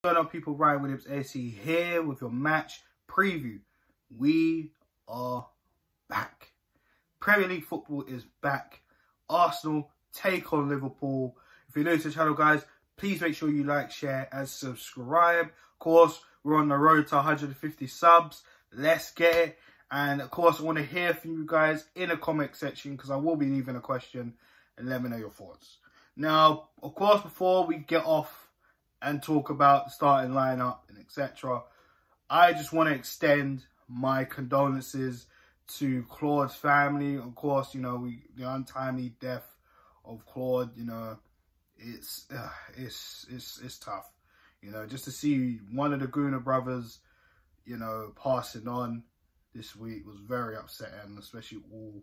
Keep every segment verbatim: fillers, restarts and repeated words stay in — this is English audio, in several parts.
What's going on, people? Ryan Williams A C here with your match preview. We are back. Premier League football is back. Arsenal take on Liverpool. If you're new to the channel, guys, please make sure you like, share and subscribe. Of course, we're on the road to one hundred fifty subs. Let's get it. And of course, I want to hear from you guys in the comment section because I will be leaving a question and let me know your thoughts. Now, of course, before we get off and talk about the starting lineup and et cetera, I just want to extend my condolences to Claude's family. Of course, you know, we, the untimely death of Claude. You know, it's uh, it's it's it's tough. You know, just to see one of the Gooner brothers, you know, passing on this week was very upsetting, especially all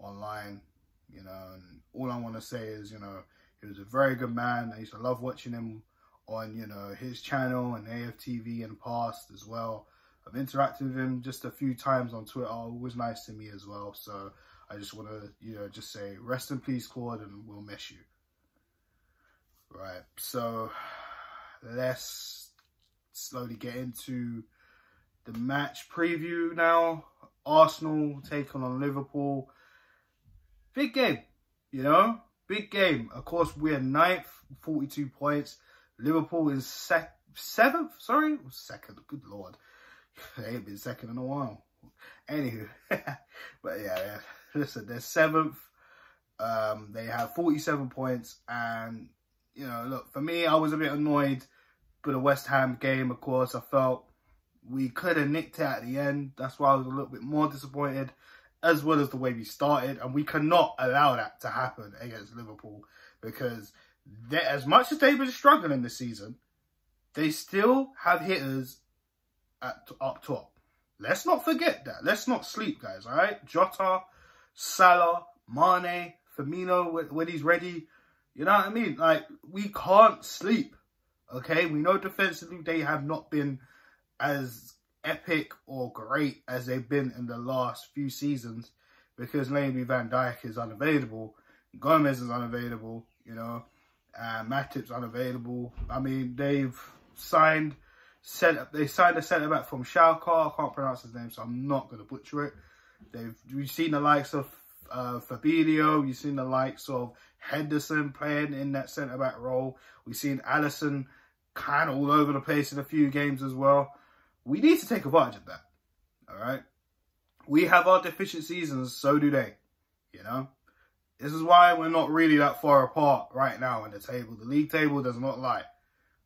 online. You know, and all I want to say is, you know, he was a very good man. I used to love watching him on, you know, his channel and A F T V in the past as well. I've interacted with him just a few times on Twitter. It was nice to me as well. So I just want to, you know, just say rest in peace, Claude, and we'll miss you. Right. So let's slowly get into the match preview now. Arsenal taking on Liverpool. Big game, you know, big game. Of course, we're ninth, forty-two points. Liverpool is sec seventh, sorry, second, good lord. They ain't been second in a while. Anywho, but yeah, yeah, listen, they're seventh. Um, they have forty-seven points. And, you know, look, for me, I was a bit annoyed with the West Ham game, of course. I felt we could have nicked it at the end. That's why I was a little bit more disappointed, as well as the way we started. And we cannot allow that to happen against Liverpool because they, as much as they've been struggling this season, they still have hitters at, up top. Let's not forget that. Let's not sleep, guys, all right? Jota, Salah, Mane, Firmino, when, when he's ready. You know what I mean? Like, we can't sleep, okay? We know defensively they have not been as epic or great as they've been in the last few seasons because Lamey Van Dijk is unavailable. Gomez is unavailable, you know. Uh, Matip's unavailable. I mean, they've signed set. They signed a centre back from Schalke. I can't pronounce his name, so I'm not going to butcher it. They've we've seen the likes of uh, Fabio. You've seen the likes of Henderson playing in that centre back role. We've seen Allison kind of all over the place in a few games as well. We need to take advantage of that. All right, we have our deficiencies, and so do they. You know. This is why we're not really that far apart right now in the table. The league table does not lie.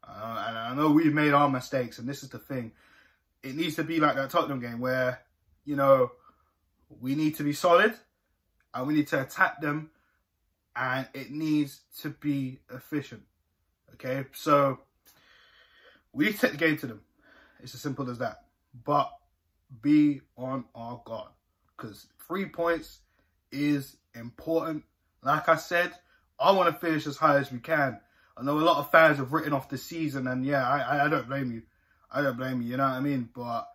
Uh, and I know we've made our mistakes, and this is the thing. It needs to be like that Tottenham game where, you know, we need to be solid and we need to attack them and it needs to be efficient. Okay, so we take the game to them. It's as simple as that. But be on our guard because three points is important. Like I said, I want to finish as high as we can. I know a lot of fans have written off the season, and yeah, I, I don't blame you. I don't blame you, you know what I mean? But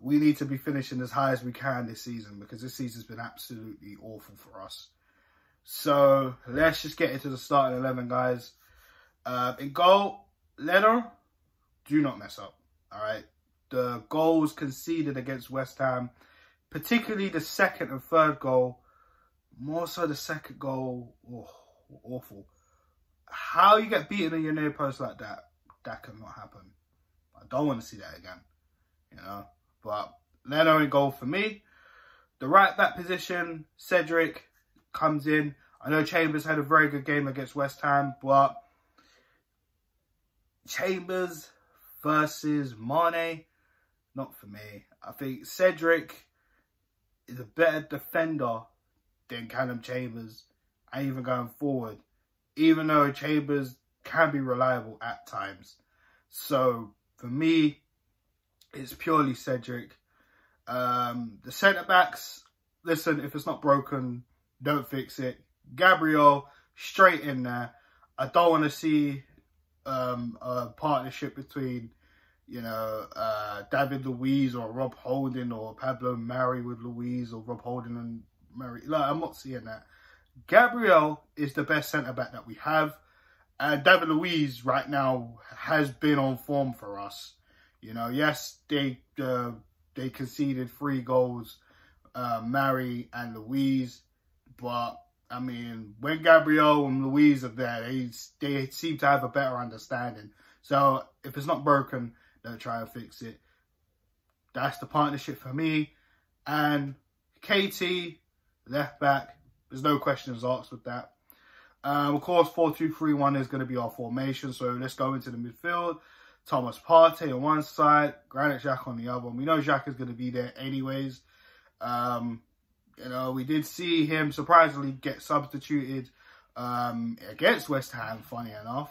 we need to be finishing as high as we can this season because this season's been absolutely awful for us. So let's just get into the starting eleven, guys. Uh, in goal, Leno, do not mess up, all right? The goals conceded against West Ham, particularly the second and third goal, more so the second goal, oh, awful. How you get beaten in your near post like that, that cannot happen. I don't want to see that again, you know. But Leno in goal for me. The right back position, Cedric comes in. I know Chambers had a very good game against West Ham, but Chambers versus Mane, not for me. I think Cedric is a better defender than Callum Chambers, and even going forward, even though Chambers can be reliable at times. So for me, it's purely Cedric. Um, the centre-backs, listen, if it's not broken, don't fix it. Gabriel, straight in there. I don't want to see um, a partnership between, you know, uh, David Luiz or Rob Holding or Pablo Mari with Luiz or Rob Holding and Murray. Like, I'm not seeing that. Gabriel is the best centre-back that we have. Uh, David Luiz right now has been on form for us. You know, yes, they uh, they conceded three goals, uh, Mari and Luiz. But, I mean, when Gabriel and Luiz are there, they, they seem to have a better understanding. So, if it's not broken, they'll try and fix it. That's the partnership for me. And K T, left back, there's no questions asked with that. Um, of course, four two three one is going to be our formation. So, let's go into the midfield. Thomas Partey on one side, Granit Xhaka on the other. And we know Xhaka is going to be there anyways. Um... You know, we did see him surprisingly get substituted um, against West Ham, funny enough.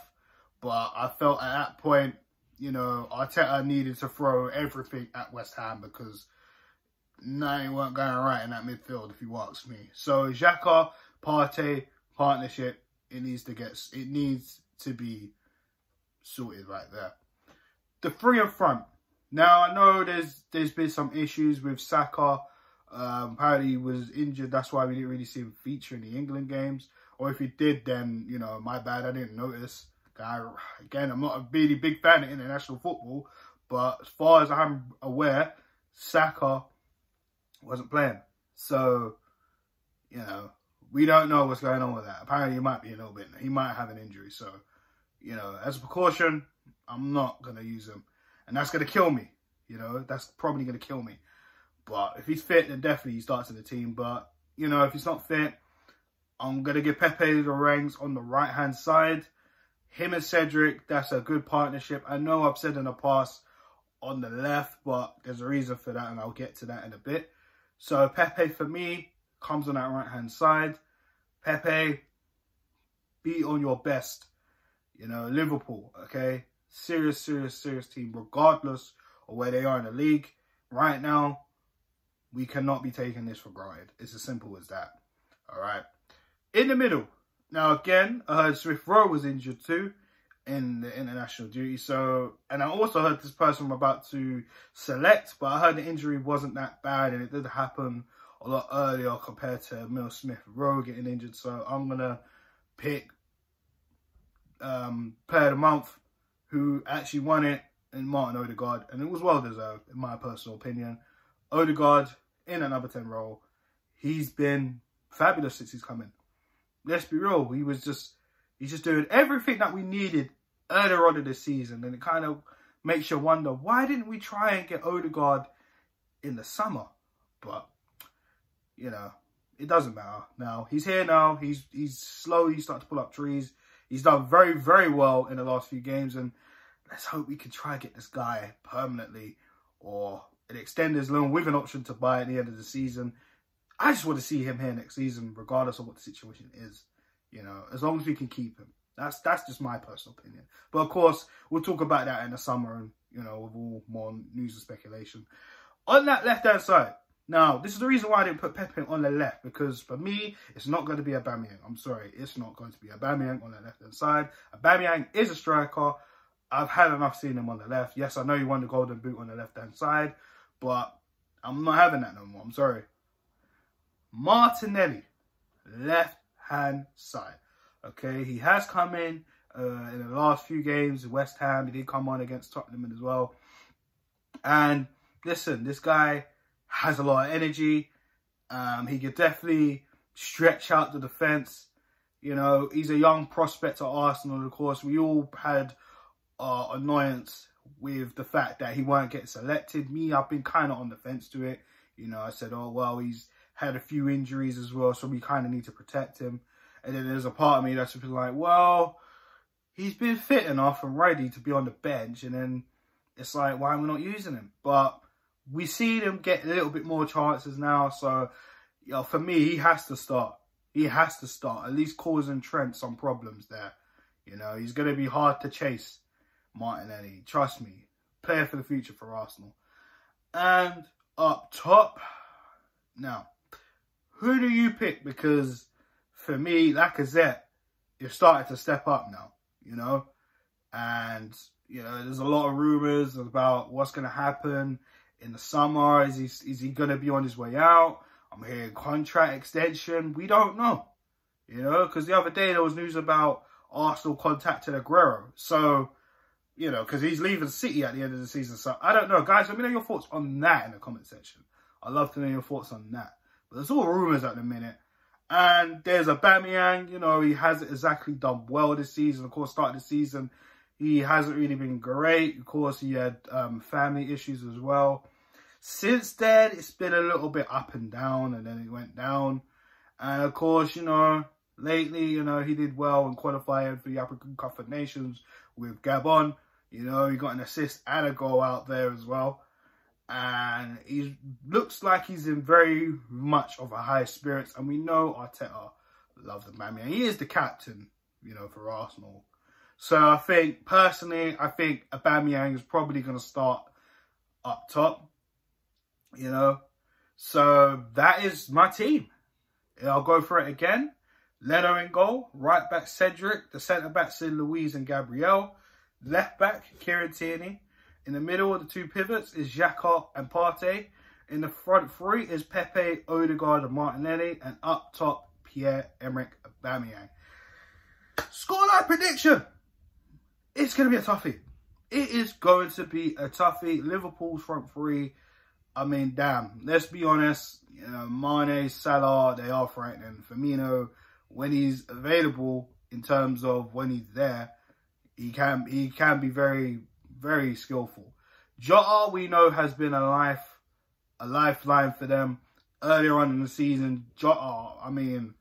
But I felt at that point, you know, Arteta needed to throw everything at West Ham because nothing weren't going right in that midfield, if you ask me. So Xhaka, Partey, partnership, it needs to get, it needs to be sorted right there. The three in front. Now I know there's there's been some issues with Saka. Um, apparently he was injured, that's why we didn't really see him feature in the England games. Or if he did, then, you know, my bad, I didn't notice. I, again, I'm not a really big fan of international football, but as far as I'm aware, Saka wasn't playing. So, you know, we don't know what's going on with that. Apparently he might be a little bit, he might have an injury. So, you know, as a precaution, I'm not going to use him. And that's going to kill me, you know, that's probably going to kill me. But if he's fit, then definitely he starts in the team. But, you know, if he's not fit, I'm going to give Pepe the reins on the right-hand side. Him and Cedric, that's a good partnership. I know I've said in the past on the left, but there's a reason for that, and I'll get to that in a bit. So Pepe, for me, comes on that right-hand side. Pepe, be on your best. You know, Liverpool, okay? Serious, serious, serious team, regardless of where they are in the league. Right now, we cannot be taking this for granted. It's as simple as that. All right. In the middle. Now, again, I heard Smith-Rowe was injured too in the international duty. So, and I also heard this person was about to select, but I heard the injury wasn't that bad and it did happen a lot earlier compared to Emile Smith-Rowe getting injured. So, I'm going to pick um, player of the month who actually won it in Martin Odegaard. And it was well-deserved, in my personal opinion. Odegaard in a number ten role, he's been fabulous since he's come in. Let's be real, he was just he's just doing everything that we needed earlier on in the season, and it kind of makes you wonder why didn't we try and get Odegaard in the summer? But you know, it doesn't matter now. He's here now. He's he's slowly starting to pull up trees. He's done very very well in the last few games, and let's hope we can try and get this guy permanently or and extend his loan with an option to buy at the end of the season. I just want to see him here next season, regardless of what the situation is. You know, as long as we can keep him. That's that's just my personal opinion. But of course, we'll talk about that in the summer and, you know, with all more news and speculation. On that left-hand side. Now, this is the reason why I didn't put Pepe on the left. Because for me, it's not going to be Aubameyang. I'm sorry, it's not going to be Aubameyang on the left-hand side. Aubameyang is a striker. I've had enough seeing him on the left. Yes, I know he won the golden boot on the left-hand side. But I'm not having that no more. I'm sorry. Martinelli, left-hand side. Okay, he has come in uh, in the last few games. West Ham, he did come on against Tottenham as well. And listen, this guy has a lot of energy. Um, he could definitely stretch out the defence. You know, he's a young prospect at Arsenal, of course. We all had uh, annoyance with the fact that he won't get selected. Me, I've been kind of on the fence to it. You know, I said, oh, well, he's had a few injuries as well, so we kind of need to protect him. And then there's a part of me that's been like, well, he's been fit enough and ready to be on the bench. And then it's like, why are we not using him? But we see them get a little bit more chances now. So, you know, for me, he has to start. He has to start, at least causing Trent some problems there. You know, he's going to be hard to chase. Martinelli, trust me, player for the future for Arsenal. And up top, now, who do you pick? Because for me, Lacazette, you've started to step up now, you know? And, you know, there's a lot of rumours about what's going to happen in the summer. Is he, is he going to be on his way out? I'm hearing contract extension. We don't know, you know? Because the other day there was news about Arsenal contacted Aguero. So, you know, because he's leaving City at the end of the season. So, I don't know. Guys, let me know your thoughts on that in the comment section. I'd love to know your thoughts on that. But there's all rumours at the minute. And there's Aubameyang. You know, he hasn't exactly done well this season. Of course, started the season, he hasn't really been great. Of course, he had um, family issues as well. Since then, it's been a little bit up and down. And then it went down. And of course, you know, lately, you know, he did well in qualifying for the African Cup of Nations with Gabon. You know, he got an assist and a goal out there as well. And he looks like he's in very much of a high spirits. And we know Arteta loves the man. He is the captain, you know, for Arsenal. So I think, personally, I think Aubameyang is probably going to start up top, you know. So that is my team. I'll go for it again. Leno in goal. Right back, Cedric. The centre-backs in Luiz and Gabriel. Left back, Kieran Tierney. In the middle of the two pivots is Xhaka and Partey. In the front three is Pepe, Odegaard and Martinelli. And up top, Pierre Emerick Aubameyang. Scoreline prediction. It's going to be a toughie. It is going to be a toughie. Liverpool's front three, I mean, damn. Let's be honest. You know, Mane, Salah, they are frightening. Firmino, when he's available, in terms of when he's there, he can he can be very, very skillful. Jota, we know, has been a life a lifeline for them earlier on in the season. Jota, I mean,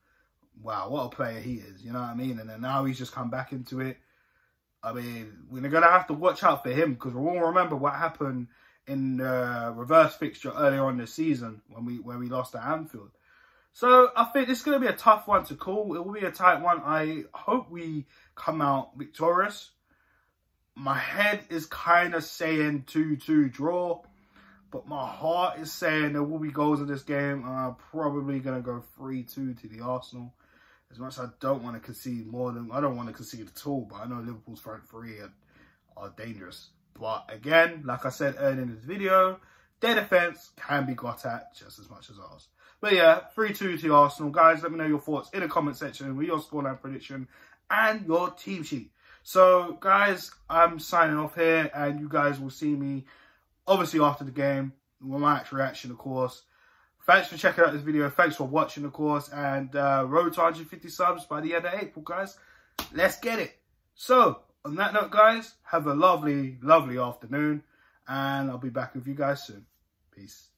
wow, what a player he is, you know what I mean? And then now he's just come back into it. I mean, we're gonna have to watch out for him, because we all remember what happened in the reverse fixture earlier on this season when we when we lost at Anfield. So I think this is going to be a tough one to call. It will be a tight one. I hope we come out victorious. My head is kind of saying two two draw. But my heart is saying there will be goals in this game. And I'm probably going to go three two to the Arsenal. As much as I don't want to concede more than... I don't want to concede at all. But I know Liverpool's front three are, are dangerous. But again, like I said earlier in this video, their defence can be got at just as much as ours. But yeah, three two to Arsenal. Guys, let me know your thoughts in the comment section with your scoreline prediction and your team sheet. So, guys, I'm signing off here, and you guys will see me, obviously, after the game, with my actual reaction, of course. Thanks for checking out this video. Thanks for watching, of course. And uh, road to one hundred fifty subs by the end of April, guys. Let's get it. So, on that note, guys, have a lovely, lovely afternoon. And I'll be back with you guys soon. Peace.